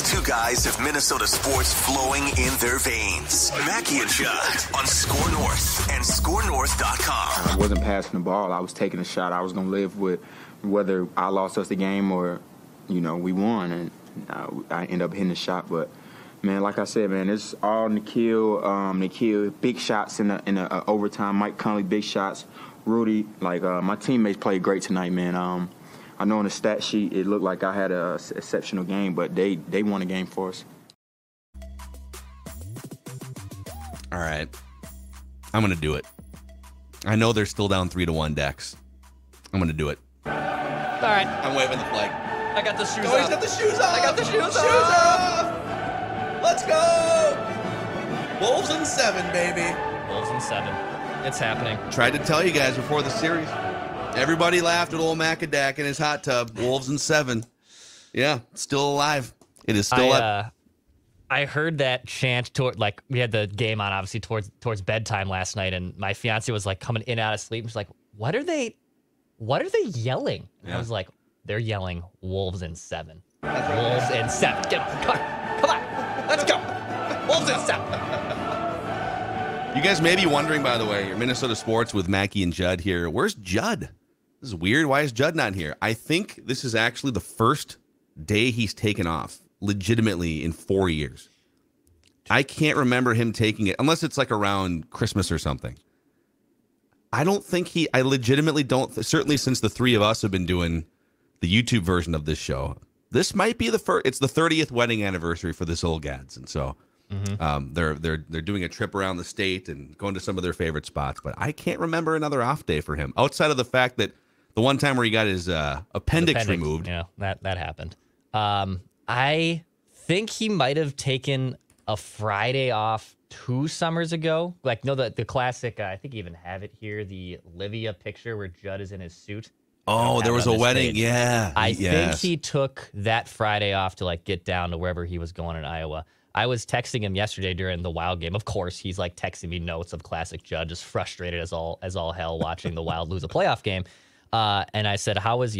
These two guys have Minnesota sports flowing in their veins. Mackey and Judd on SKOR North and SKORNorth.com. I wasn't passing the ball. I was taking a shot. I was going to live with whether I lost us the game or, you know, we won. And I end up hitting the shot. But, man, like I said, man, it's all Nickeil. Nickeil, big shots in the overtime. Mike Conley, big shots. Rudy, like, my teammates played great tonight, man. I know on the stat sheet it looked like I had an exceptional game, but they won a game for us. All right. I'm going to do it. I know they're still down 3-1, Dax. I'm going to do it. All right. I'm waving the flag. I got the shoes off. He's got the shoes off. I got the shoes off. Let's go. Wolves in 7, baby. Wolves in 7. It's happening. Tried to tell you guys before the series. Everybody laughed at old Macadac in his hot tub. Wolves in 7. Yeah, still alive. It is still alive. I heard that chant like we had the game on obviously towards bedtime last night, and my fiance was like coming in out of sleep. She's like, "What are they yelling?" And I was like, "They're yelling Wolves in 7. Wolves in 7. Get on, come on, let's go. Wolves in 7." You guys may be wondering, by the way, Minnesota sports with Mackey and Judd here. Where's Judd? This is weird. Why is Judd not here? I think this is actually the first day he's taken off legitimately in 4 years. I can't remember him taking it unless it's like around Christmas or something. I don't think I legitimately don't. Certainly since the three of us have been doing the YouTube version of this show, this might be the first. It's the 30th wedding anniversary for the Zulgads. And so they're doing a trip around the state and going to some of their favorite spots, but I can't remember another off day for him outside of the fact that the one time where he got his appendix removed, you know, that happened. I think he might have taken a Friday off 2 summers ago. Like, no, the classic. I think you even have it here. The Livia picture where Judd is in his suit. Oh, there was a wedding. Stage. Yeah, I think he took that Friday off to like get down to wherever he was going in Iowa. I was texting him yesterday during the Wild game. Of course, he's like texting me notes of classic Judd, just frustrated as all hell watching the Wild lose a playoff game. And I said, how's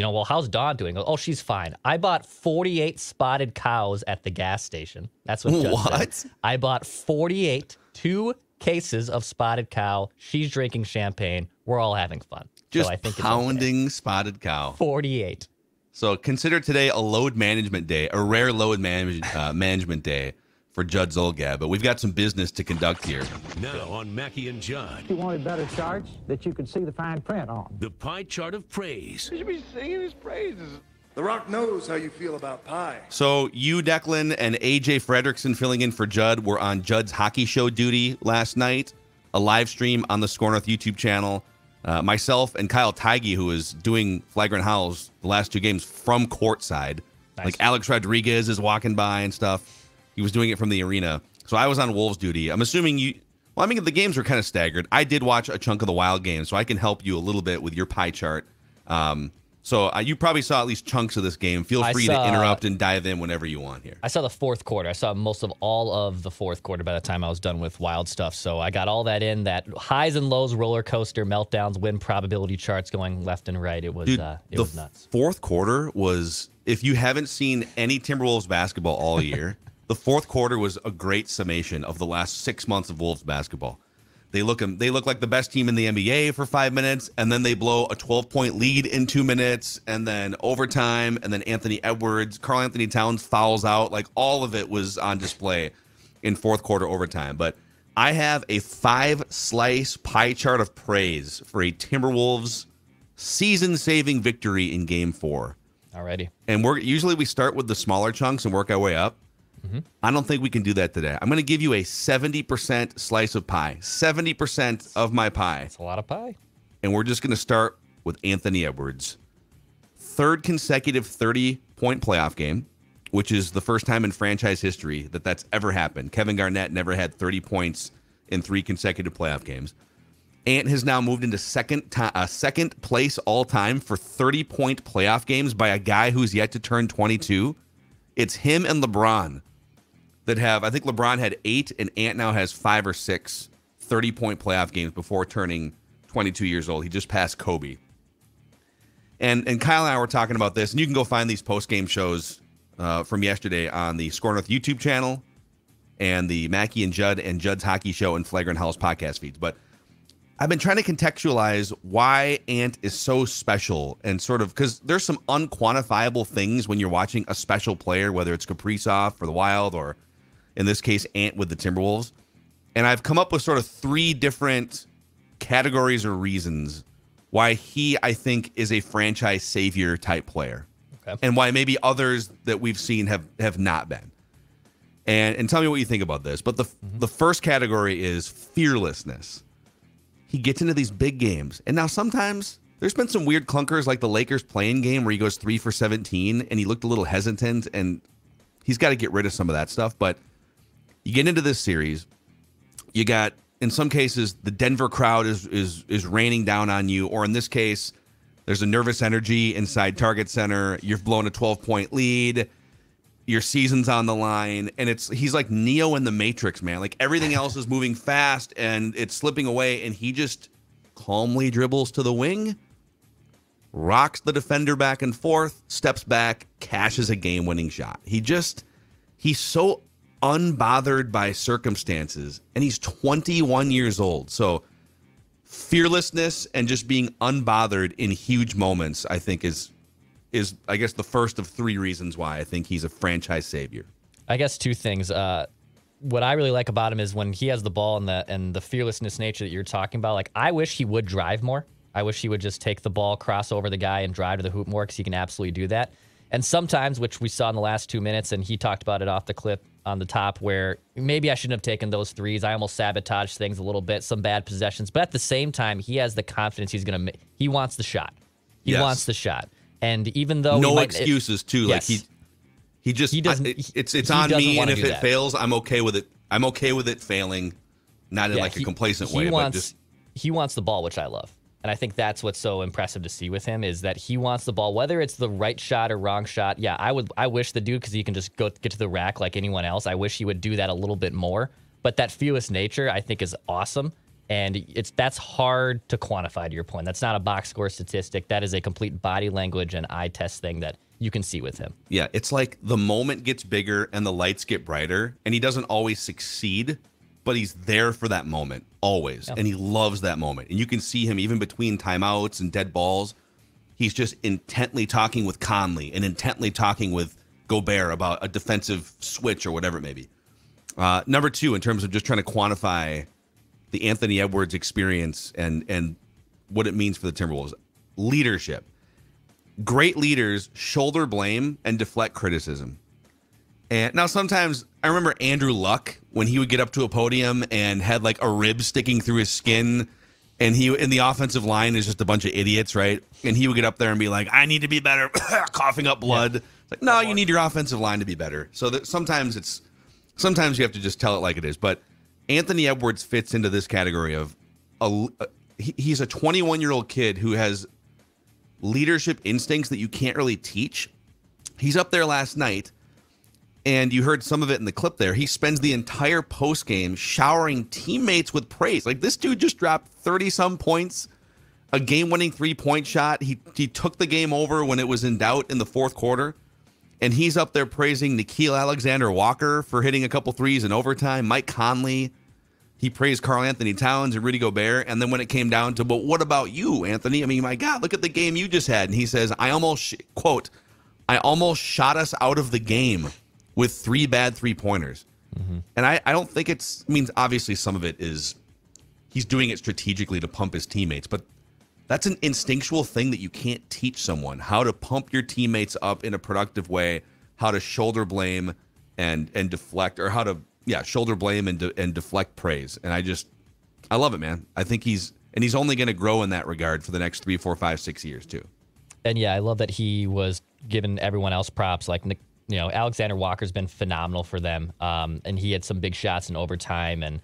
Dawn doing? Oh, she's fine. I bought 48 spotted cows at the gas station. That's what Judd said. I bought 48, 2 cases of spotted cow. She's drinking champagne. We're all having fun. Just so I think pounding spotted cow. 48. So consider today a load management day, a rare load management day. For Judd Zulgad, but we've got some business to conduct here. Now on Mackey and Judd. You wanted better charts that you could see the fine print on. The pie chart of praise. You should be singing his praises. The Rock knows how you feel about pie. So you, Declan, and AJ Fredrickson filling in for Judd were on Judd's hockey show duty last night. A live stream on the SKOR North YouTube channel. Myself and Kyle Tige, who is doing Flagrant Howls the last 2 games from courtside. Nice. Like Alex Rodriguez is walking by and stuff. He was doing it from the arena. So I was on Wolves duty. I'm assuming you... Well, I mean, the games were kind of staggered. I did watch a chunk of the Wild game, so I can help you a little bit with your pie chart. So you probably saw at least chunks of this game. Feel free to interrupt and dive in whenever you want here. I saw the 4th quarter. I saw most of all of the 4th quarter by the time I was done with Wild stuff. So I got all that in, that highs and lows, roller coaster, meltdowns, win probability charts going left and right. It was, dude, it was nuts. 4th quarter was... If you haven't seen any Timberwolves basketball all year... The 4th quarter was a great summation of the last 6 months of Wolves basketball. They look like the best team in the NBA for 5 minutes, and then they blow a 12-point lead in 2 minutes, and then overtime, and then Anthony Edwards, Karl-Anthony Towns fouls out. Like, all of it was on display in 4th quarter overtime. But I have a 5-slice pie chart of praise for a Timberwolves season-saving victory in Game 4. Alrighty. And usually we start with the smaller chunks and work our way up. I don't think we can do that today. I'm going to give you a 70% slice of pie. 70% of my pie. That's a lot of pie. And we're just going to start with Anthony Edwards. 3rd consecutive 30-point playoff game, which is the first time in franchise history that that's ever happened. Kevin Garnett never had 30 points in 3 consecutive playoff games. Ant has now moved into second place all-time for 30-point playoff games by a guy who's yet to turn 22. It's him and LeBron. That have, I think LeBron had 8 and Ant now has 5 or 6 30-point playoff games before turning 22 years old. He just passed Kobe. And Kyle and I were talking about this, and you can go find these post-game shows from yesterday on the SKOR North YouTube channel and the Mackey and Judd's Hockey Show and Flagrant Howls podcast feeds. But I've been trying to contextualize why Ant is so special, and sort of because there's some unquantifiable things when you're watching a special player, whether it's Kaprizov for the Wild or in this case, Ant with the Timberwolves. And I've come up with sort of three different categories or reasons why he, I think, is a franchise savior type player, okay, and why maybe others that we've seen have not been. And tell me what you think about this. But the first category is fearlessness. He gets into these big games. And now sometimes there's been some weird clunkers like the Lakers play-in game where he goes 3 for 17 and he looked a little hesitant, and he's got to get rid of some of that stuff. But you get into this series, you got, in some cases, the Denver crowd is raining down on you, or in this case, there's a nervous energy inside Target Center. You've blown a 12-point lead. Your season's on the line, and he's like Neo in the Matrix, man. Like everything else is moving fast and it's slipping away, and he just calmly dribbles to the wing, rocks the defender back and forth, steps back, cashes a game-winning shot. He's so unbothered by circumstances, and he's 21 years old. So fearlessness and just being unbothered in huge moments, I think, is I guess the first of three reasons why I think he's a franchise savior. I guess two things. What I really like about him is when he has the ball and the fearlessness nature that you're talking about. Like, I wish he would drive more. I wish he would just take the ball, cross over the guy, and drive to the hoop more, because he can absolutely do that. And sometimes, which we saw in the last 2 minutes, and he talked about it off the clip on the top, where maybe I shouldn't have taken those threes. I almost sabotaged things a little bit, some bad possessions. But at the same time, he has the confidence he's going to make. He wants the shot. He wants the shot. And even though no excuses too, yes, like he just he doesn't. It's on me, and if it fails, I'm okay with it. I'm okay with it failing, not in like a complacent way. But just he wants the ball, which I love, and I think that's what's so impressive to see with him is that he wants the ball, whether it's the right shot or wrong shot. Yeah, I wish the dude, because he can just go get to the rack like anyone else. I wish he would do that a little bit more. But that fearless nature, I think, is awesome. And that's hard to quantify, to your point. That's not a box score statistic. That is a complete body language and eye test thing that you can see with him. Yeah, it's like the moment gets bigger and the lights get brighter, and he doesn't always succeed, but he's there for that moment always. Yeah. And he loves that moment. And you can see him even between timeouts and dead balls. He's just intently talking with Conley and intently talking with Gobert about a defensive switch or whatever it may be. Number two, in terms of just trying to quantify the Anthony Edwards experience and what it means for the Timberwolves. Leadership. Great leaders shoulder blame and deflect criticism. And now sometimes, I remember Andrew Luck, when he would get up to a podium and had like a rib sticking through his skin, and he in the offensive line is just a bunch of idiots, right? And he would get up there and be like, I need to be better, coughing up blood. Yeah. It's like, no, you need your offensive line to be better. So that sometimes you have to just tell it like it is. But Anthony Edwards fits into this category of he's a 21-year-old kid who has leadership instincts that you can't really teach. He's up there last night, and you heard some of it in the clip there. He spends the entire postgame showering teammates with praise. Like, this dude just dropped 30-some points, a game-winning three-point shot. He took the game over when it was in doubt in the fourth quarter. And he's up there praising Nickeil Alexander-Walker for hitting a couple threes in overtime. Mike Conley, he praised Karl-Anthony Towns and Rudy Gobert. And then when it came down to, but what about you, Anthony? I mean, my God, look at the game you just had. And he says, I almost shot us out of the game with three bad three-pointers. Mm-hmm. And I don't think obviously some of it is he's doing it strategically to pump his teammates, but that's an instinctual thing that you can't teach someone, how to pump your teammates up in a productive way, how to shoulder blame and deflect, or how to, shoulder blame and deflect praise. And I love it, man. I think he's only going to grow in that regard for the next 3, 4, 5, 6 years too. And yeah, I love that he was giving everyone else props. Like, Alexander Walker's been phenomenal for them. And he had some big shots in overtime, and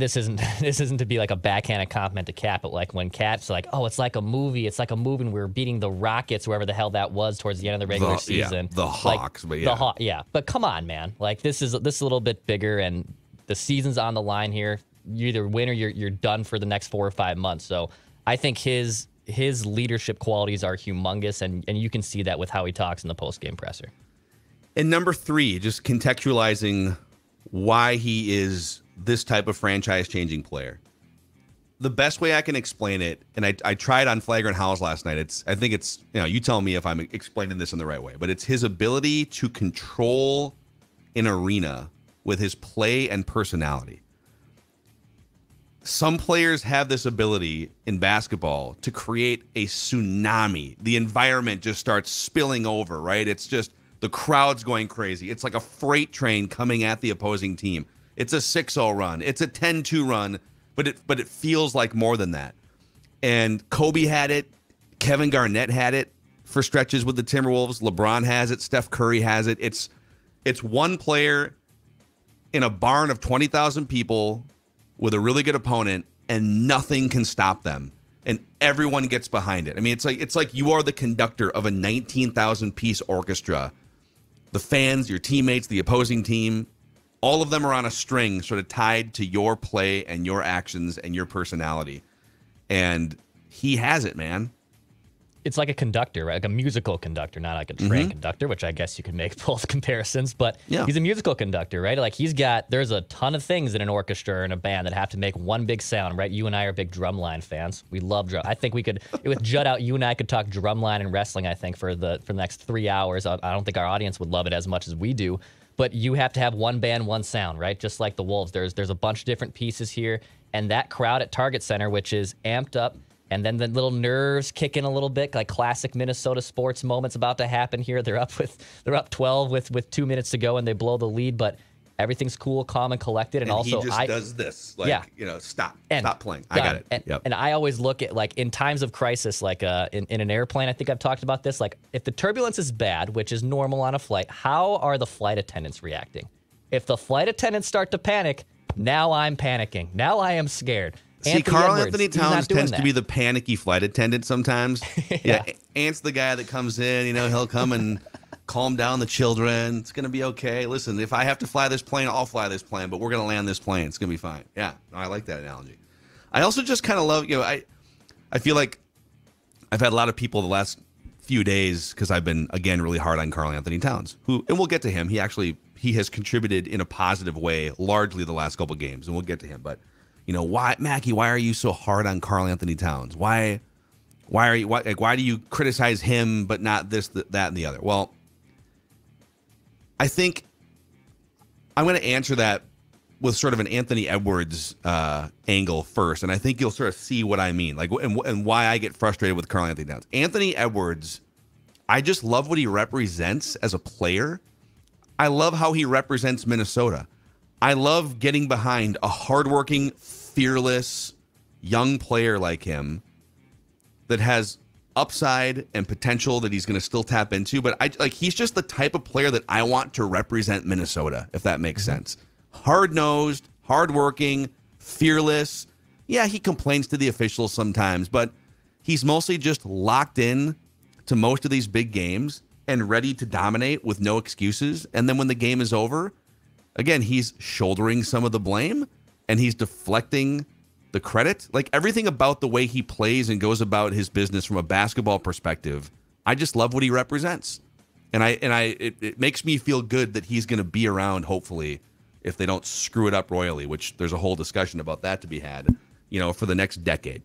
this isn't to be like a backhanded compliment to Cat, but like when Cat's like, oh, it's like a movie, and we were beating the Rockets, wherever the hell that was, towards the end of the regular season. Yeah, the Hawks, like, but yeah. But come on, man. Like, this is a little bit bigger, and the season's on the line here. You either win or you're done for the next 4 or 5 months. So I think his leadership qualities are humongous, and you can see that with how he talks in the post-game presser. And number three, just contextualizing why he is this type of franchise-changing player. The best way I can explain it, and I tried on Flagrant Howls last night. I think it's, you know, you tell me if I'm explaining this in the right way, but it's his ability to control an arena with his play and personality. Some players have this ability in basketball to create a tsunami. The environment just starts spilling over, right? It's just the crowd's going crazy. It's like a freight train coming at the opposing team. It's a 6-0 run. It's a 10-2 run. But it feels like more than that. And Kobe had it. Kevin Garnett had it for stretches with the Timberwolves. LeBron has it. Steph Curry has it. It's one player in a barn of 20,000 people with a really good opponent, and nothing can stop them. And everyone gets behind it. I mean, it's like you are the conductor of a 19,000-piece orchestra. The fans, your teammates, the opposing team, all of them are on a string sort of tied to your play and your actions and your personality. And he has it, man. It's like a conductor, right? Like a musical conductor, not like a train conductor, which I guess you could make both comparisons, but yeah, he's a musical conductor, right? Like there's a ton of things in an orchestra and a band that have to make one big sound, right? You and I are big Drumline fans. We love drum. I think we could, with Judd out, you and I could talk Drumline and wrestling, I think, for the next 3 hours. I don't think our audience would love it as much as we do. But you have to have one band, one sound, right? Just like the Wolves. There's a bunch of different pieces here. And that crowd at Target Center, which is amped up, and then the little nerves kick in a little bit, like classic Minnesota sports moments about to happen here. They're up 12 with 2 minutes to go, and they blow the lead, but everything's cool, calm, and collected. And also, he just does this, like, yeah, you know, stop playing. I got it. And I always look at, like, in times of crisis, like in an airplane, I think I've talked about this, like, if the turbulence is bad, which is normal on a flight, how are the flight attendants reacting? If the flight attendants start to panic, now I'm panicking. Now I am scared. See, Karl-Anthony Towns tends to be the panicky flight attendant sometimes. Yeah. Ant's the guy that comes in, you know, he'll come and calm down the children. It's going to be okay. Listen, if I have to fly this plane, I'll fly this plane, but we're going to land this plane. It's going to be fine. Yeah, I like that analogy. I also just kind of love, you know, I feel like I've had a lot of people the last few days, because I've been, again, really hard on Karl-Anthony Towns, who, and we'll get to him. He has contributed in a positive way largely the last couple of games, and we'll get to him. But, you know, why, Mackey, why are you so hard on Karl-Anthony Towns? Why do you criticize him but not this, that, and the other? Well, I think I'm going to answer that with sort of an Anthony Edwards angle first, and I think you'll sort of see what I mean, like, and why I get frustrated with Karl-Anthony Towns. Anthony Edwards, I just love what he represents as a player. I love how he represents Minnesota. I love getting behind a hardworking, fearless, young player like him that has upside and potential that he's going to still tap into, but he's just the type of player that I want to represent Minnesota, if that makes sense. Hard-nosed, hardworking, fearless. Yeah, he complains to the officials sometimes, but he's mostly just locked in to most of these big games and ready to dominate with no excuses. And then when the game is over, again, he's shouldering some of the blame and he's deflecting the credit. Like, everything about the way he plays and goes about his business from a basketball perspective, I just love what he represents, and it makes me feel good that he's going to be around, hopefully, if they don't screw it up royally, which there's a whole discussion about that to be had, you know, for the next decade.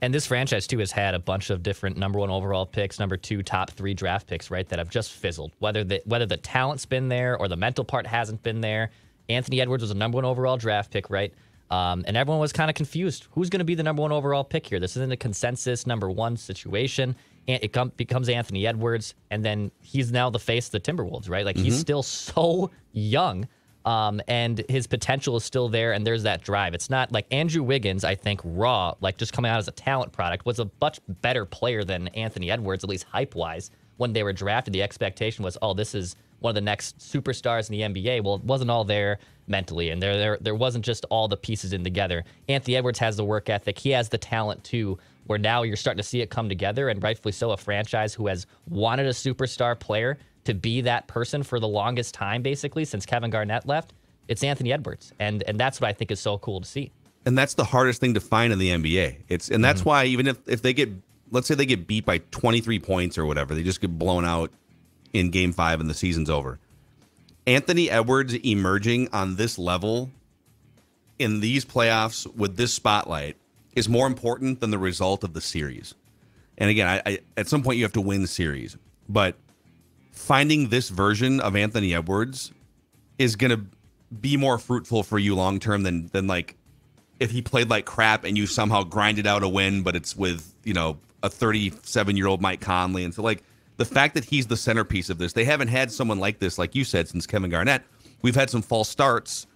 And this franchise, too, has had a bunch of different #1 overall picks, #2, top 3 draft picks, right, that have just fizzled, whether the talent's been there or the mental part hasn't been there. Anthony Edwards was a #1 overall draft pick, right? And everyone was kind of confused. Who's going to be the #1 overall pick here? This isn't a consensus #1 situation. And it becomes Anthony Edwards, and then he's now the face of the Timberwolves, right? Like, he's still so young, and his potential is still there, and there's that drive. It's not like Andrew Wiggins, I think, raw, like just coming out as a talent product, was a much better player than Anthony Edwards, at least hype-wise. When they were drafted, the expectation was, oh, this is one of the next superstars in the NBA. Well, it wasn't all there mentally, and there wasn't just all the pieces in together. Anthony Edwards has the work ethic. He has the talent, too, where now you're starting to see it come together, and rightfully so, a franchise who has wanted a superstar player to be that person for the longest time, basically, since Kevin Garnett left. It's Anthony Edwards, and that's what I think is so cool to see. And that's the hardest thing to find in the NBA. And that's why, even if they get, let's say they get beat by 23 points or whatever, they just get blown out in Game 5 and the season's over. Anthony Edwards emerging on this level in these playoffs with this spotlight is more important than the result of the series. And again, I at some point you have to win the series. But finding this version of Anthony Edwards is going to be more fruitful for you long-term than like if he played like crap and you somehow grinded out a win, but it's with, you know, a 37-year-old Mike Conley. And so, like, the fact that he's the centerpiece of this, they haven't had someone like this, like you said, since Kevin Garnett. We've had some false starts,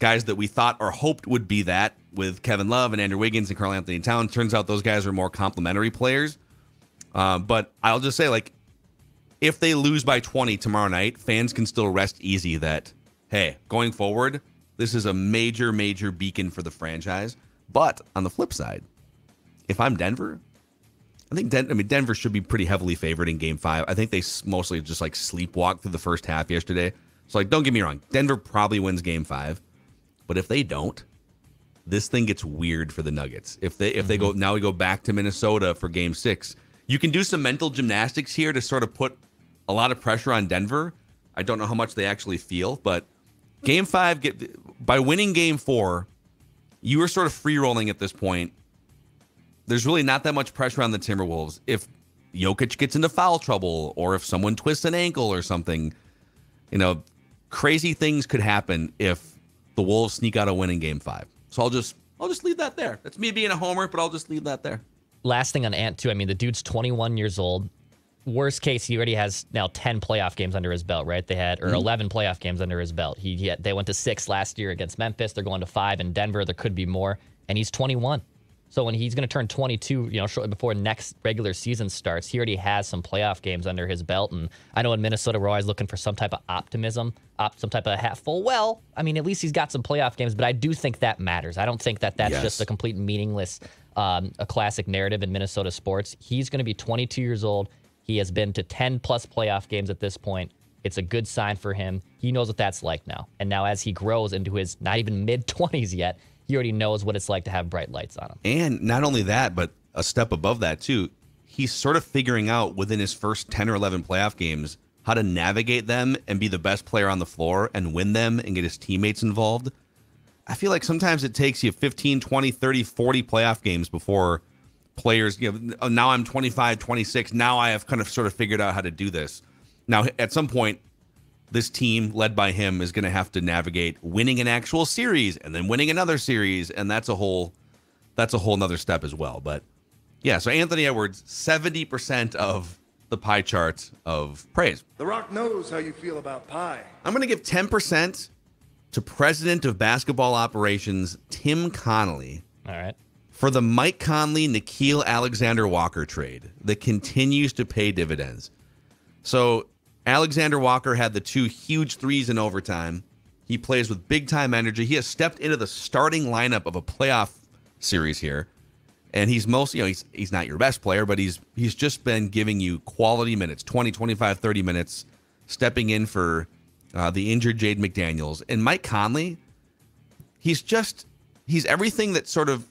guys that we thought or hoped would be that with Kevin Love and Andrew Wiggins and Karl-Anthony Towns. Turns out those guys are more complementary players. But I'll just say, like, if they lose by 20 tomorrow night, fans can still rest easy that, hey, going forward, this is a major, major beacon for the franchise. But on the flip side, if I'm Denver, I think Denver should be pretty heavily favored in Game 5. I think they mostly just like sleepwalked through the first half yesterday. So, like, don't get me wrong, Denver probably wins Game 5. But if they don't, this thing gets weird for the Nuggets. If they go, now we go back to Minnesota for Game 6. You can do some mental gymnastics here to sort of put a lot of pressure on Denver. I don't know how much they actually feel, but Game 5, by winning Game 4, you are sort of free-rolling at this point. There's really not that much pressure on the Timberwolves. If Jokic gets into foul trouble or if someone twists an ankle or something, you know, crazy things could happen if the Wolves sneak out a win in Game 5. So I'll just leave that there. That's me being a homer, but I'll just leave that there. Last thing on Ant, too. I mean, the dude's 21 years old. Worst case, he already has now 10 playoff games under his belt, right? They had, or 11 playoff games under his belt. They went to 6 last year against Memphis. They're going to 5 in Denver. There could be more. And he's 21. So when he's going to turn 22, you know, shortly before next regular season starts, he already has some playoff games under his belt. And I know in Minnesota, we're always looking for some type of optimism, some type of half full. Well, I mean, at least he's got some playoff games, but I do think that matters. I don't think that that's just a complete meaningless, a classic narrative in Minnesota sports. He's going to be 22 years old. He has been to 10 plus playoff games at this point. It's a good sign for him. He knows what that's like now. And now as he grows into his not even mid-20s yet, he already knows what it's like to have bright lights on him. And not only that, but a step above that, too, he's sort of figuring out within his first 10 or 11 playoff games how to navigate them and be the best player on the floor and win them and get his teammates involved. I feel like sometimes it takes you 15, 20, 30, 40 playoff games before players, you know, now I'm 25, 26. Now I have kind of sort of figured out how to do this. Now, at some point, this team led by him is going to have to navigate winning an actual series and then winning another series. And that's a whole nother step as well. But yeah, so Anthony Edwards, 70% of the pie chart of praise. The Rock knows how you feel about pie. I'm going to give 10% to President of Basketball Operations, Tim Connelly. All right. For the Mike Conley, Nickeil Alexander-Walker trade that continues to pay dividends. So Alexander-Walker had the 2 huge threes in overtime. He plays with big-time energy. He has stepped into the starting lineup of a playoff series here. And he's mostly, you know, he's not your best player, but he's just been giving you quality minutes, 20, 25, 30 minutes, stepping in for the injured Jade McDaniels. And Mike Conley, he's everything that sort of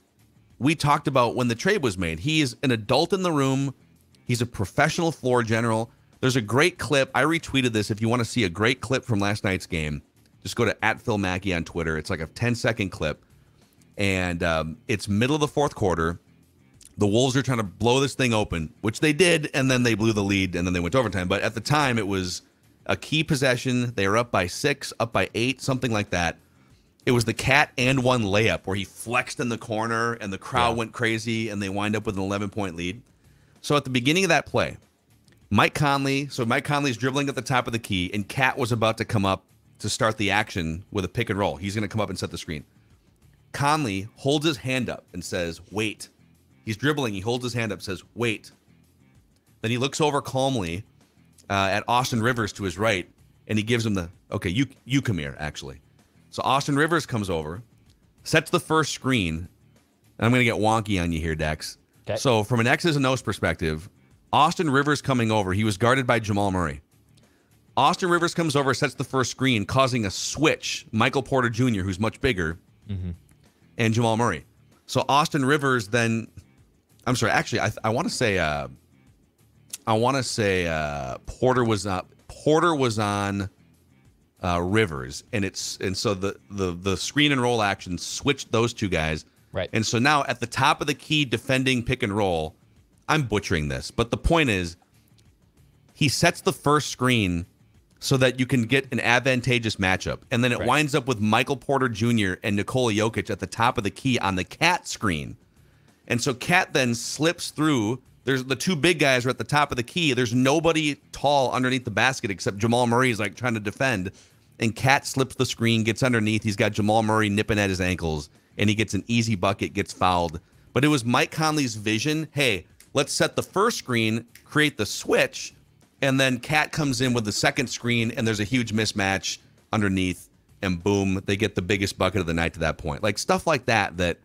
we talked about when the trade was made. He is an adult in the room. He's a professional floor general. There's a great clip. I retweeted this. If you want to see a great clip from last night's game, just go to @PhilMackey on Twitter. It's like a 10-second clip. And it's middle of the fourth quarter. The Wolves are trying to blow this thing open, which they did, and then they blew the lead, and then they went to overtime. But at the time, it was a key possession. They were up by 6, up by 8, something like that. It was the cat and one layup where he flexed in the corner, and the crowd went crazy, and they wind up with an 11-point lead. So at the beginning of that play, Mike Conley's dribbling at the top of the key, and Cat was about to come up to start the action with a pick and roll. He's going to come up and set the screen. Conley holds his hand up and says, wait. He's dribbling. He holds his hand up and says, wait. Then he looks over calmly at Austin Rivers to his right, and he gives him the, okay, you come here, actually. So Austin Rivers comes over, sets the first screen. I'm going to get wonky on you here, Dex. Okay. So from an X's and O's perspective, Austin Rivers coming over, he was guarded by Jamal Murray. Austin Rivers comes over, sets the first screen, causing a switch. Michael Porter Jr., who's much bigger, and Jamal Murray. So Austin Rivers then, I'm sorry, actually, I want to say Porter was up. Porter was on Rivers, and so the screen and roll action switched those two guys. Right. And so now at the top of the key defending pick and roll, I'm butchering this, but the point is he sets the first screen so that you can get an advantageous matchup. And then it winds up with Michael Porter Jr. and Nikola Jokic at the top of the key on the Cat screen. And so Cat then slips through. There's the two big guys are at the top of the key. There's nobody tall underneath the basket except Jamal Murray is like trying to defend. And Cat slips the screen, gets underneath. He's got Jamal Murray nipping at his ankles, and he gets an easy bucket, gets fouled. But it was Mike Conley's vision. Hey, let's set the first screen, create the switch, and then Cat comes in with the second screen, and there's a huge mismatch underneath, and boom, they get the biggest bucket of the night to that point. Like stuff like that, that,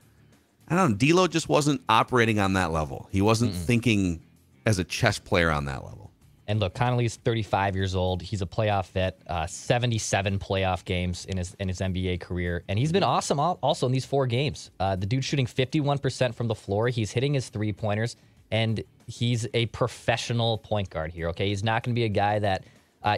I don't know, D'Lo just wasn't operating on that level. He wasn't thinking as a chess player on that level. And look, Connelly's 35 years old. He's a playoff vet, 77 playoff games in his NBA career. And he's been awesome also in these four games. The dude's shooting 51% from the floor. He's hitting his three-pointers. And he's a professional point guard here, okay? He's not going to be a guy that...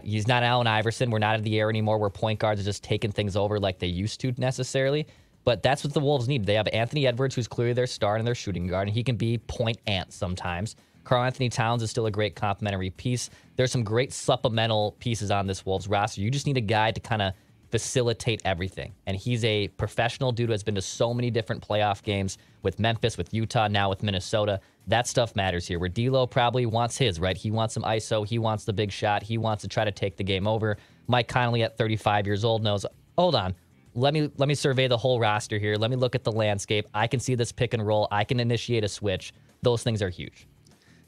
he's not Allen Iverson. We're not in the air anymore where point guards are just taking things over like they used to necessarily. But that's what the Wolves need. They have Anthony Edwards, who's clearly their star and their shooting guard, and he can be point ant sometimes. Karl-Anthony Towns is still a great complimentary piece. There's some great supplemental pieces on this Wolves roster. You just need a guy to kind of facilitate everything. And he's a professional dude who has been to so many different playoff games with Memphis, with Utah, now with Minnesota. That stuff matters here, where D'Lo probably wants his, right? He wants some ISO. He wants the big shot. He wants to try to take the game over. Mike Conley at 35 years old knows, hold on, let me survey the whole roster here. Let me look at the landscape. I can see this pick and roll. I can initiate a switch. Those things are huge.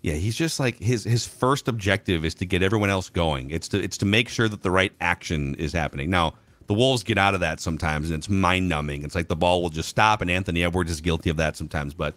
Yeah, he's just like his first objective is to get everyone else going. It's to make sure that the right action is happening. Now, the Wolves get out of that sometimes, and it's mind-numbing. It's like the ball will just stop, and Anthony Edwards is guilty of that sometimes. But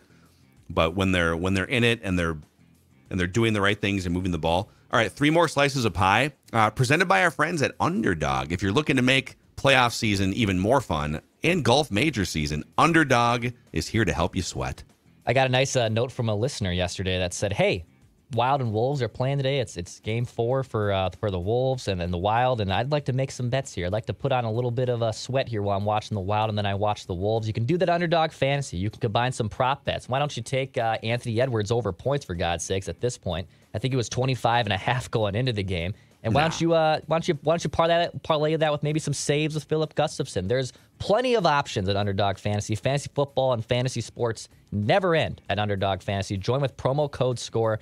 when they're in it and they're doing the right things and moving the ball. All right, three more slices of pie presented by our friends at Underdog. If you're looking to make playoff season even more fun and golf major season, Underdog is here to help you sweat. I got a nice note from a listener yesterday that said, hey, Wild and Wolves are playing today. It's game 4 for the Wolves and then the Wild, and I'd like to make some bets here. I'd like to put on a little bit of a sweat here while I'm watching the Wild, and then I watch the Wolves. You can do that Underdog fantasy. You can combine some prop bets. Why don't you take Anthony Edwards over points, for God's sakes, at this point? I think he was 25.5 going into the game. And why don't you parlay that with maybe some saves with Philip Gustafson? There's plenty of options at Underdog Fantasy. Fantasy football and fantasy sports never end at Underdog Fantasy. Join with promo code SKOR.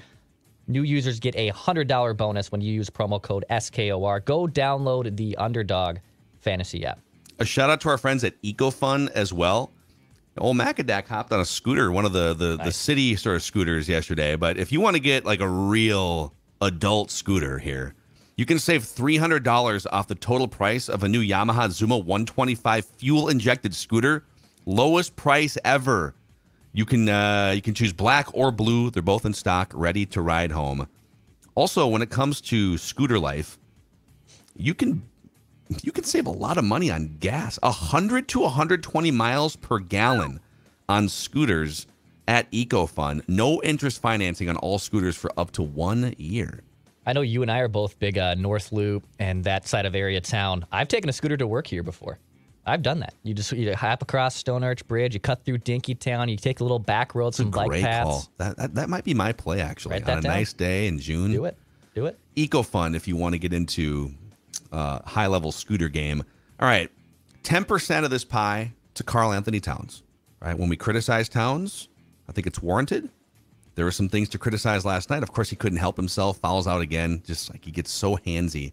New users get a $100 bonus when you use promo code SKOR. Go download the Underdog Fantasy app. A shout out to our friends at EcoFun as well. Old Macadac hopped on a scooter, one of the city sort of scooters yesterday. But if you want to get like a real adult scooter here, you can save $300 off the total price of a new Yamaha Zuma 125 fuel-injected scooter. Lowest price ever. You can choose black or blue. They're both in stock, ready to ride home. Also, when it comes to scooter life, you can save a lot of money on gas. 100 to 120 miles per gallon on scooters at EcoFun. No interest financing on all scooters for up to 1 year. I know you and I are both big North Loop and that side of area town. I've taken a scooter to work here before. I've done that. You hop across Stone Arch Bridge, you cut through Dinky Town, you take a little back road, some bike paths. That might be my play, actually, on a nice day in June. Do it. EcoFun if you want to get into high-level scooter game. All right, 10% of this pie to Karl-Anthony Towns. All right, when we criticize Towns, I think it's warranted. There were some things to criticize last night. Of course, he couldn't help himself. Fouls out again. Just like he gets so handsy.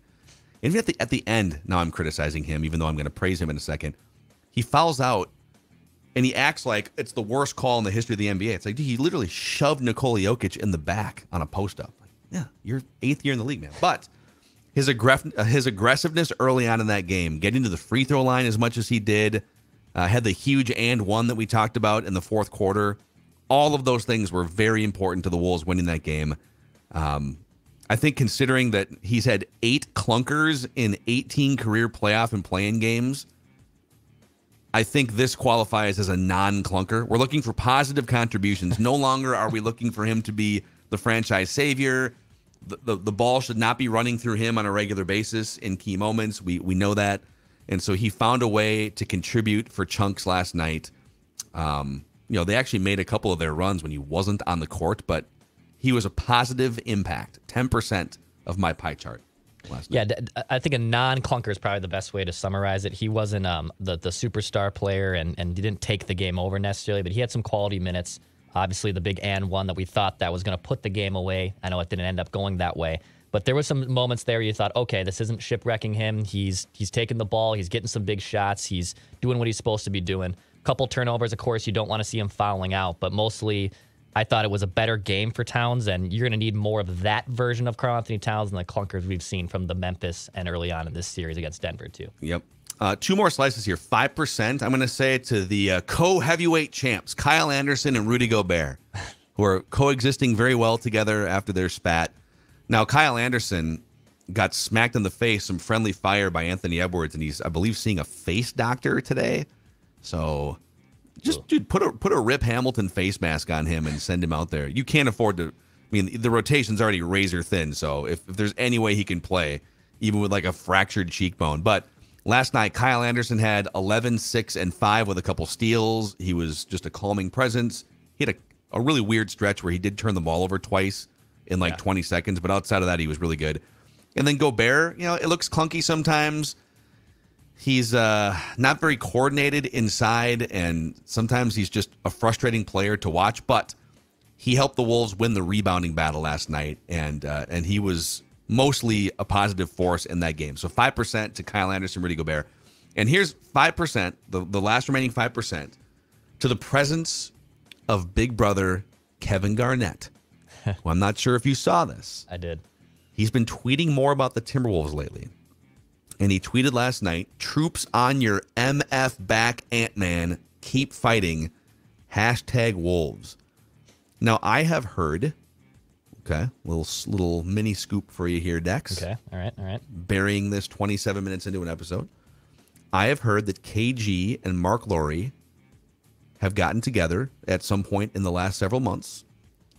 Even at the end, now I'm criticizing him, even though I'm going to praise him in a second. He fouls out, and he acts like it's the worst call in the history of the NBA. It's like, dude, he literally shoved Nikola Jokic in the back on a post-up. Like, yeah, you're 8th year in the league, man. But his aggressiveness early on in that game, getting to the free throw line as much as he did, had the huge and one that we talked about in the fourth quarter. All of those things were very important to the Wolves winning that game. I think considering that he's had 8 clunkers in 18 career playoff and play-in games, I think this qualifies as a non-clunker. We're looking for positive contributions. No longer are we looking for him to be the franchise savior the ball should not be running through him on a regular basis in key moments. We know that. And so he found a way to contribute for chunks last night. You know, they actually made a couple of their runs when he wasn't on the court, but he was a positive impact, 10% of my pie chart last night. Yeah, I think a non-clunker is probably the best way to summarize it. He wasn't the superstar player and didn't take the game over necessarily, but he had some quality minutes. Obviously, the big and one that we thought that was going to put the game away. I know it didn't end up going that way. But there were some moments there you thought, okay, this isn't shipwrecking him. He's taking the ball. He's getting some big shots. He's doing what he's supposed to be doing. Couple turnovers, of course, you don't want to see him fouling out. But mostly, I thought it was a better game for Towns. And you're going to need more of that version of Karl-Anthony Towns and the clunkers we've seen from the Memphis and early on in this series against Denver, too. Yep. Two more slices here, 5%. I'm going to say it to the co-heavyweight champs, Kyle Anderson and Rudy Gobert, who are coexisting very well together after their spat. Now, Kyle Anderson got smacked in the face, some friendly fire by Anthony Edwards, and he's, I believe, seeing a face doctor today. So just, cool. Dude, put a Rip Hamilton face mask on him and send him out there. You can't afford to. I mean, the rotation's already razor thin, so if there's any way he can play, even with like a fractured cheekbone. But last night, Kyle Anderson had 11, 6, and 5 with a couple steals. He was just a calming presence. He had a really weird stretch where he did turn the ball over twice in like 20 seconds, but outside of that, he was really good. And then Gobert, you know, it looks clunky sometimes. He's not very coordinated inside, and sometimes he's just a frustrating player to watch, but he helped the Wolves win the rebounding battle last night, and he was mostly a positive force in that game. So 5% to Kyle Anderson, Rudy Gobert. And here's 5%, the last remaining 5%, to the presence of big brother Kevin Garnett. Well, I'm not sure if you saw this. I did. He's been tweeting more about the Timberwolves lately. And he tweeted last night, troops on your MF back, Ant-Man. Keep fighting. Hashtag Wolves. Now, I have heard... Okay, little mini scoop for you here, Dex. Okay, all right. Burying this 27 minutes into an episode. I have heard that KG and Mark Lore have gotten together at some point in the last several months,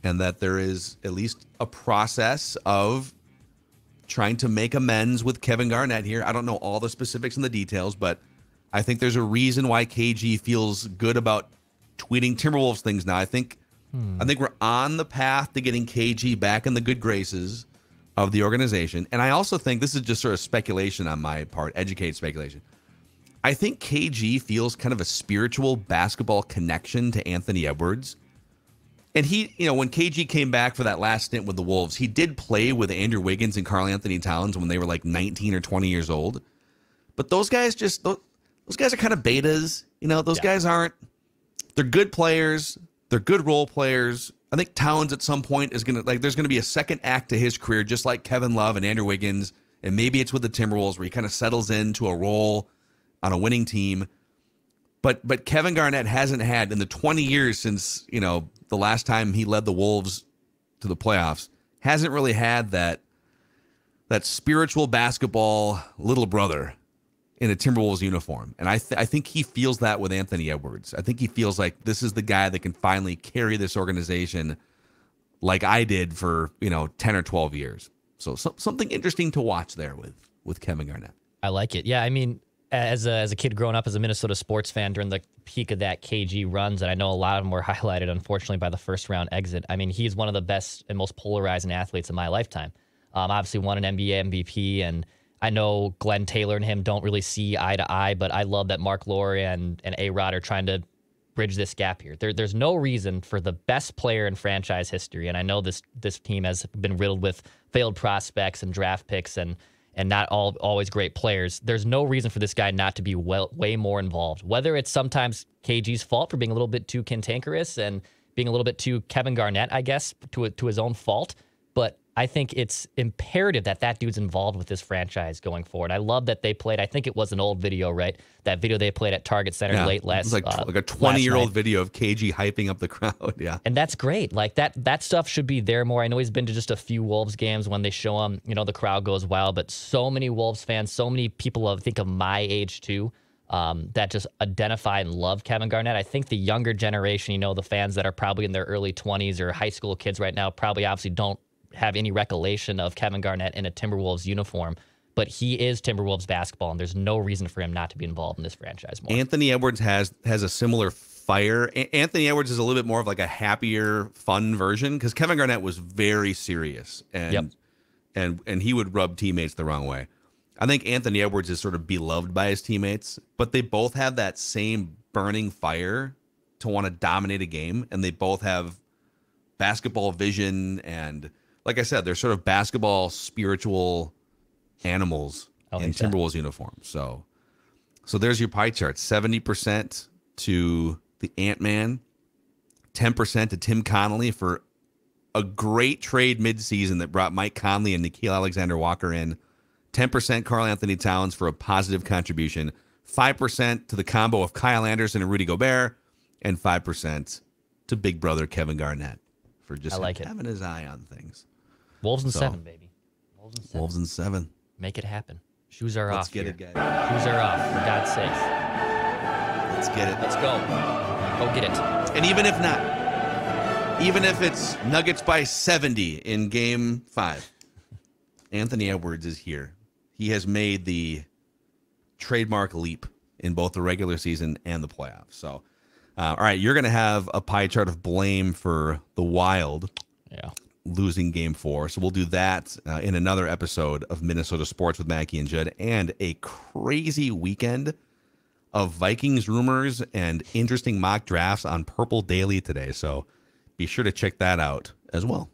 and that there is at least a process of trying to make amends with Kevin Garnett here. I don't know all the specifics and the details, but I think there's a reason why KG feels good about tweeting Timberwolves things now. I think we're on the path to getting KG back in the good graces of the organization. And I also think, this is just sort of speculation on my part, educated speculation, I think KG feels kind of a spiritual basketball connection to Anthony Edwards. And he, you know, when KG came back for that last stint with the Wolves, he did play with Andrew Wiggins and Karl-Anthony Towns when they were like 19 or 20 years old. But those guys just, those guys are kind of betas. You know, those guys aren't, they're good players. They're good role players. I think Towns at some point is going to, like, there's going to be a second act to his career, just like Kevin Love and Andrew Wiggins. And maybe it's with the Timberwolves where he kind of settles into a role on a winning team. But Kevin Garnett hasn't had, in the 20 years since, you know, the last time he led the Wolves to the playoffs, hasn't really had that spiritual basketball little brother in a Timberwolves uniform. And I think he feels that with Anthony Edwards. I think he feels like this is the guy that can finally carry this organization like I did for, you know, 10 or 12 years. So something interesting to watch there with Kevin Garnett. I like it. Yeah, I mean, as a kid growing up as a Minnesota sports fan during the peak of that KG runs, and I know a lot of them were highlighted, unfortunately, by the first round exit. I mean, he's one of the best and most polarizing athletes in my lifetime. Obviously won an NBA MVP, and I know Glenn Taylor and him don't really see eye to eye, but I love that Mark Lore and A-Rod are trying to bridge this gap here. There's no reason for the best player in franchise history, and I know this team has been riddled with failed prospects and draft picks and not always great players. There's no reason for this guy not to be way more involved, whether it's sometimes KG's fault for being a little bit too cantankerous and being a little bit too Kevin Garnett, I guess, to his own fault. But I think it's imperative that dude's involved with this franchise going forward. I love that they played, I think it was an old video, right? That video they played at Target Center late last night. It was like a 20-year-old video of KG hyping up the crowd, And that's great. Like, that stuff should be there more. I know he's been to just a few Wolves games when they show him, you know, the crowd goes wild, but so many Wolves fans, so many people I think of my age too, that just identify and love Kevin Garnett. I think the younger generation, you know, the fans that are probably in their early 20s or high school kids right now probably obviously don't have any recollection of Kevin Garnett in a Timberwolves uniform, but he is Timberwolves basketball, and there's no reason for him not to be involved in this franchise more. Anthony Edwards has a similar fire. Anthony Edwards is a little bit more of like a happier, fun version, because Kevin Garnett was very serious, and and he would rub teammates the wrong way. I think Anthony Edwards is sort of beloved by his teammates, but they both have that same burning fire to want to dominate a game, and they both have basketball vision, and like I said, they're sort of basketball spiritual animals in Timberwolves uniforms. So there's your pie chart: 70% to the Ant-Man, 10% to Tim Connelly for a great trade midseason that brought Mike Conley and Nickeil Alexander-Walker in, 10% Karl-Anthony Towns for a positive contribution, 5% to the combo of Kyle Anderson and Rudy Gobert, and 5% to big brother Kevin Garnett for just having his eye on things. Wolves and seven, baby. Wolves and seven. Make it happen. Shoes are off. Let's get it, guys. Shoes are off, for God's sake. Let's get it. Let's go. Go get it. And even if not, even if it's Nuggets by 70 in Game 5, Anthony Edwards is here. He has made the trademark leap in both the regular season and the playoffs. So, all right, you're going to have a pie chart of blame for the Wild losing Game 4. So we'll do that in another episode of Minnesota Sports with Mackey and Judd, and a crazy weekend of Vikings rumors and interesting mock drafts on Purple Daily today. So be sure to check that out as well.